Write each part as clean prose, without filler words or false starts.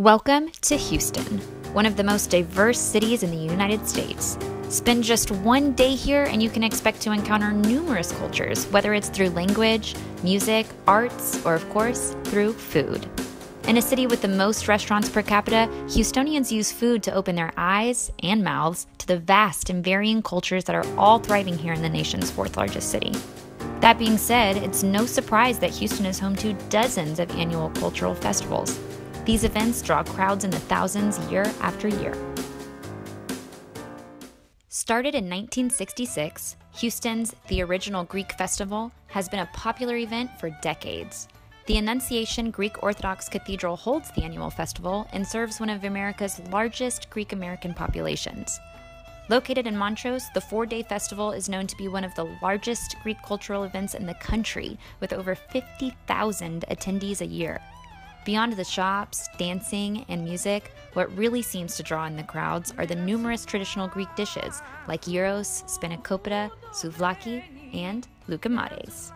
Welcome to Houston, one of the most diverse cities in the United States. Spend just one day here and you can expect to encounter numerous cultures, whether it's through language, music, arts, or of course, through food. In a city with the most restaurants per capita, Houstonians use food to open their eyes and mouths to the vast and varying cultures that are all thriving here in the nation's fourth largest city. That being said, it's no surprise that Houston is home to dozens of annual cultural festivals. These events draw crowds in the thousands year after year. Started in 1966, Houston's The Original Greek Festival has been a popular event for decades. The Annunciation Greek Orthodox Cathedral holds the annual festival and serves one of America's largest Greek American populations. Located in Montrose, the four-day festival is known to be one of the largest Greek cultural events in the country, with over 50,000 attendees a year. Beyond the shops, dancing, and music, what really seems to draw in the crowds are the numerous traditional Greek dishes like gyros, spanakopita, souvlaki, and loukomates.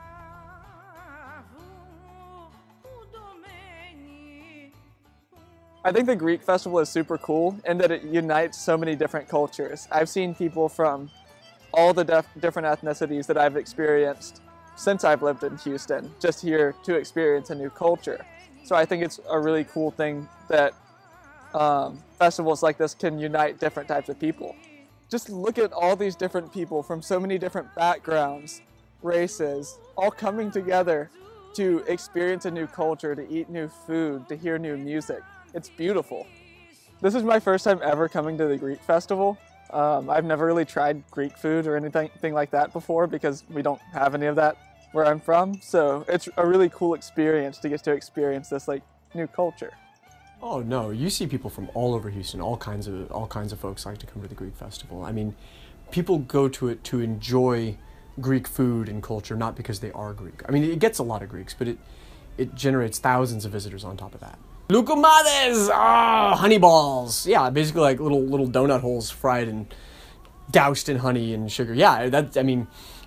I think the Greek festival is super cool in that it unites so many different cultures. I've seen people from all the different ethnicities that I've experienced since I've lived in Houston, just here to experience a new culture. So I think it's a really cool thing that festivals like this can unite different types of people. Just look at all these different people from so many different backgrounds, races, all coming together to experience a new culture, to eat new food, to hear new music. It's beautiful. This is my first time ever coming to the Greek festival. I've never really tried Greek food or anything like that before because we don't have any of that where I'm from, so it's a really cool experience to get to experience this new culture. Oh no, you see people from all over Houston. All kinds of folks like to come to the Greek festival. I mean, people go to it to enjoy Greek food and culture, not because they are Greek. I mean, it gets a lot of Greeks, but it generates thousands of visitors on top of that. Loukomates! Ah, honey balls. Yeah, basically like little donut holes fried and doused in honey and sugar. Yeah,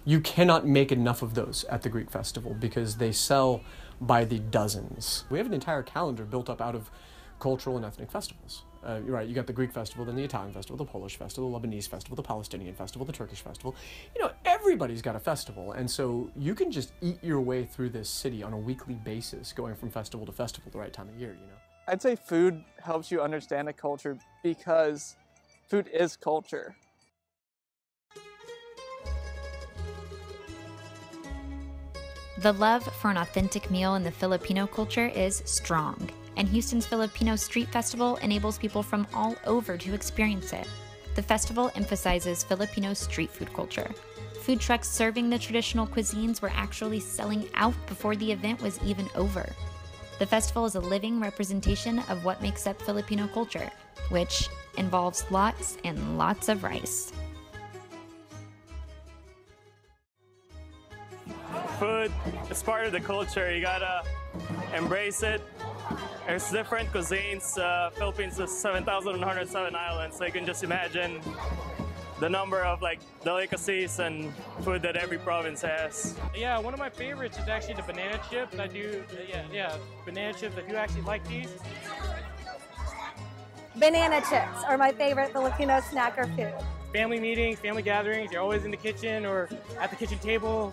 you cannot make enough of those at the Greek festival because they sell by the dozens. We have an entire calendar built up out of cultural and ethnic festivals. Right, you got the Greek festival, then the Italian festival, the Polish festival, the Lebanese festival, the Palestinian festival, the Turkish festival. You know, everybody's got a festival, and so you can just eat your way through this city on a weekly basis, going from festival to festival the right time of year, you know. I'd say food helps you understand a culture because food is culture. The love for an authentic meal in the Filipino culture is strong, and Houston's Filipino Street Festival enables people from all over to experience it. The festival emphasizes Filipino street food culture. Food trucks serving the traditional cuisines were actually selling out before the event was even over. The festival is a living representation of what makes up Filipino culture, which involves lots and lots of rice. Food is part of the culture. You gotta embrace it. There's different cuisines. Philippines is 7,107 islands, so you can just imagine the number of delicacies and food that every province has. Yeah, one of my favorites is actually the banana chips. Banana chips. If you actually like these. Banana chips are my favorite Filipino snacker food. Family meetings, family gatherings, you're always in the kitchen or at the kitchen table,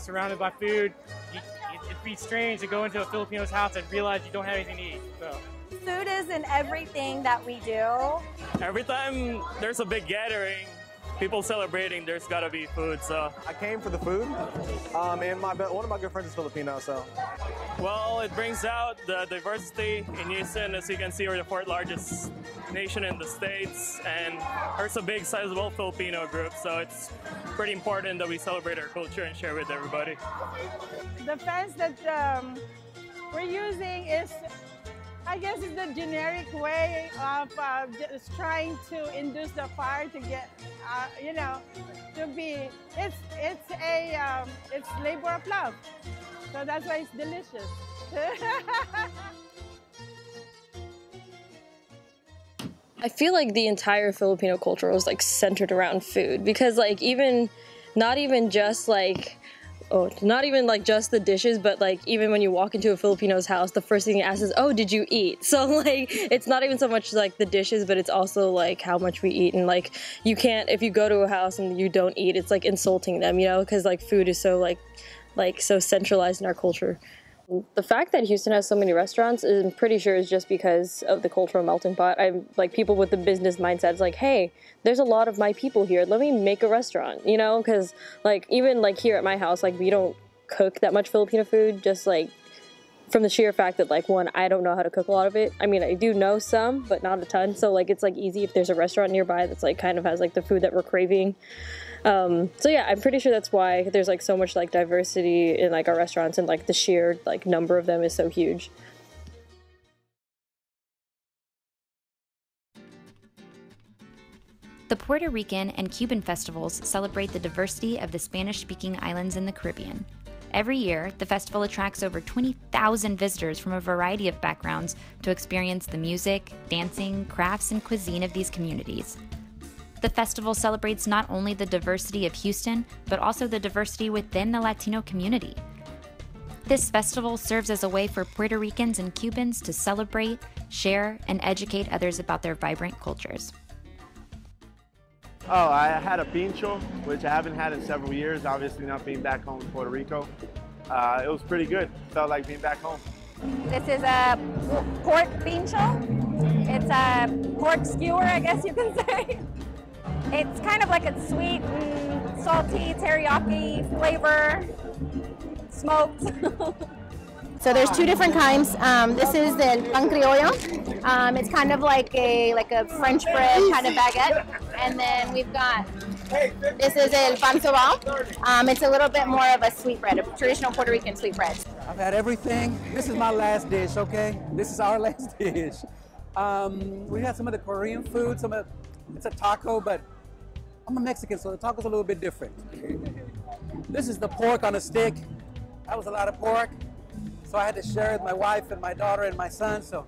surrounded by food. It'd be strange to go into a Filipino's house and realize you don't have anything to eat. So. Food is in everything that we do. Every time there's a big gathering, people celebrating, there's gotta be food, so. I came for the food, and one of my good friends is Filipino, so. Well, it brings out the diversity in Houston. As you can see, we're the fourth largest nation in the States, and there's a big sizable Filipino group, so it's pretty important that we celebrate our culture and share with everybody. The fence that we're using is, I guess, it's the generic way of just trying to induce the fire to get, to be, it's labor of love. So that's why it's delicious. I feel like the entire Filipino culture was centered around food because not even just Oh, it's not even like just the dishes, but like even when you walk into a Filipino's house, the first thing you ask is, oh, did you eat? So like, it's not even so much like the dishes, but it's also like how much we eat. And like, you can't, if you go to a house and you don't eat, it's like insulting them, you know, because like food is so like so centralized in our culture. The fact that Houston has so many restaurants, I'm pretty sure is just because of the cultural melting pot. I'm like, people with the business mindset is like, hey, there's a lot of my people here. Let me make a restaurant, you know, because like even like here at my house, like we don't cook that much Filipino food, just like from the sheer fact that like, one, I don't know how to cook a lot of it. I mean, I do know some, but not a ton. So like it's like easy if there's a restaurant nearby that's like kind of has like the food that we're craving. So yeah, I'm pretty sure that's why there's like so much like diversity in like our restaurants, and like the sheer like number of them is so huge. The Puerto Rican and Cuban festivals celebrate the diversity of the Spanish-speaking islands in the Caribbean. Every year, the festival attracts over 20,000 visitors from a variety of backgrounds to experience the music, dancing, crafts, and cuisine of these communities. The festival celebrates not only the diversity of Houston, but also the diversity within the Latino community. This festival serves as a way for Puerto Ricans and Cubans to celebrate, share, and educate others about their vibrant cultures. Oh, I had a pincho, which I haven't had in several years, obviously not being back home in Puerto Rico. It was pretty good. Felt like being back home. This is a pork pincho. It's a pork skewer, I guess you can say. It's kind of like a sweet, salty, teriyaki flavor, smoked. So there's two different kinds. This is the pan criollo. It's kind of like a French bread kind of baguette. And then we've got, this is el pan sobao. It's a little bit more of a sweet bread, a traditional Puerto Rican sweet bread. I've had everything. This is my last dish, okay? This is our last dish. We had some of the Korean food, it's a taco, but I'm a Mexican, so the taco's a little bit different. This is the pork on a stick. That was a lot of pork, so I had to share it with my wife and my daughter and my son, so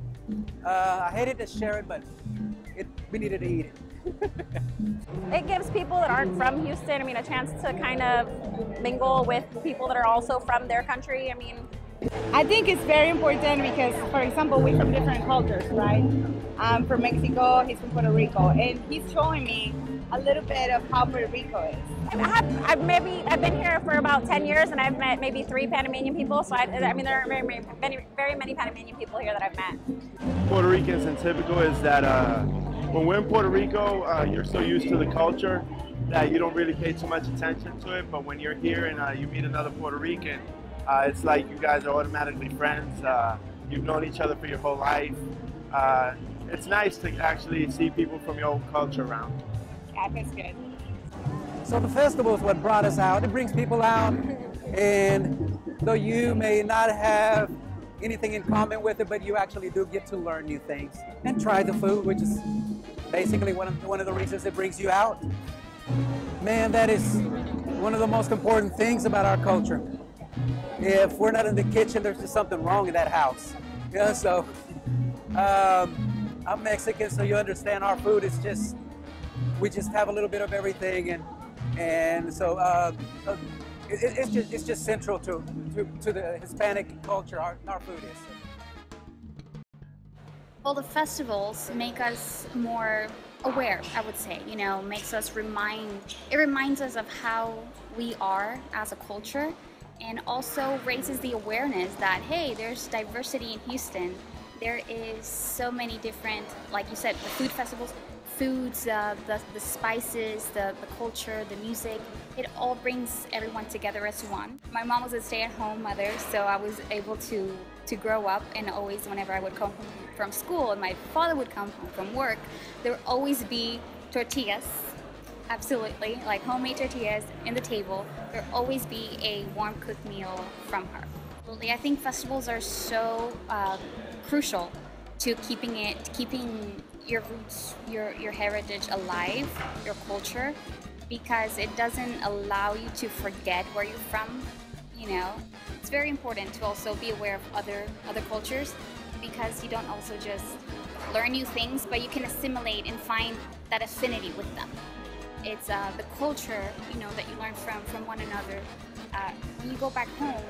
I hated to share it, but we needed to eat it. It gives people that aren't from Houston, I mean, a chance to kind of mingle with people that are also from their country. I mean, I think it's very important because, for example, we're from different cultures, right? I'm from Mexico, he's from Puerto Rico, and he's showing me a little bit of how Puerto Rico is. I've been here for about 10 years, and I've met maybe 3 Panamanian people, so I mean, there are very many Panamanian people here that I've met. Puerto Ricans and typical is that when we're in Puerto Rico, you're so used to the culture that you don't really pay too much attention to it, but when you're here and you meet another Puerto Rican, it's like you guys are automatically friends. You've known each other for your whole life. It's nice to actually see people from your own culture around. Yeah, that's good. So the festival is what brought us out. It brings people out, and though you may not have anything in common with it, but you actually do get to learn new things and try the food, which is basically one of the reasons it brings you out. Man, that is one of the most important things about our culture. If we're not in the kitchen, there's just something wrong in that house. Yeah, so I'm Mexican, so you understand our food is just, we just have a little bit of everything, and so it's just central to the Hispanic culture. Our food is. Well, the festivals make us more aware, I would say, you know, reminds us of how we are as a culture. And also raises the awareness that, hey, there's diversity in Houston. There is so many different, like you said, the food festivals, foods, the spices, the culture, the music. It all brings everyone together as one. My mom was a stay-at-home mother, so I was able to grow up, and always whenever I would come from school and my father would come home from work, there would always be tortillas. Absolutely, like homemade tortillas in the table. There'll always be a warm cooked meal from her. I think festivals are so crucial to keeping your roots, your heritage alive, your culture, because it doesn't allow you to forget where you're from. You know, it's very important to also be aware of other cultures, because you don't also just learn new things, but you can assimilate and find that affinity with them. It's the culture, you know, that you learn from one another when you go back home,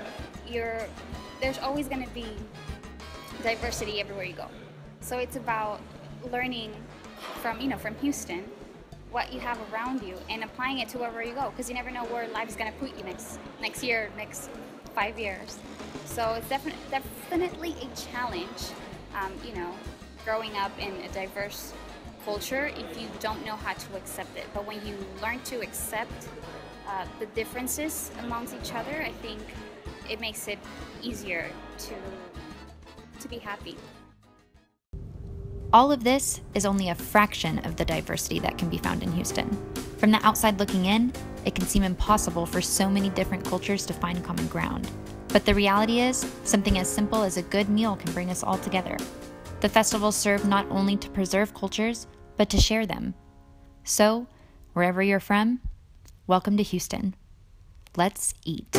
there's always going to be diversity everywhere you go. So it's about learning from Houston what you have around you and applying it to wherever you go, because you never know where life's going to put you next year, next 5 years. So it's definitely a challenge, growing up in a diverse culture if you don't know how to accept it. But when you learn to accept the differences amongst each other, I think it makes it easier to be happy. All of this is only a fraction of the diversity that can be found in Houston. From the outside looking in, it can seem impossible for so many different cultures to find common ground. But the reality is, something as simple as a good meal can bring us all together. The festivals serve not only to preserve cultures, but to share them. So, wherever you're from, welcome to Houston. Let's eat.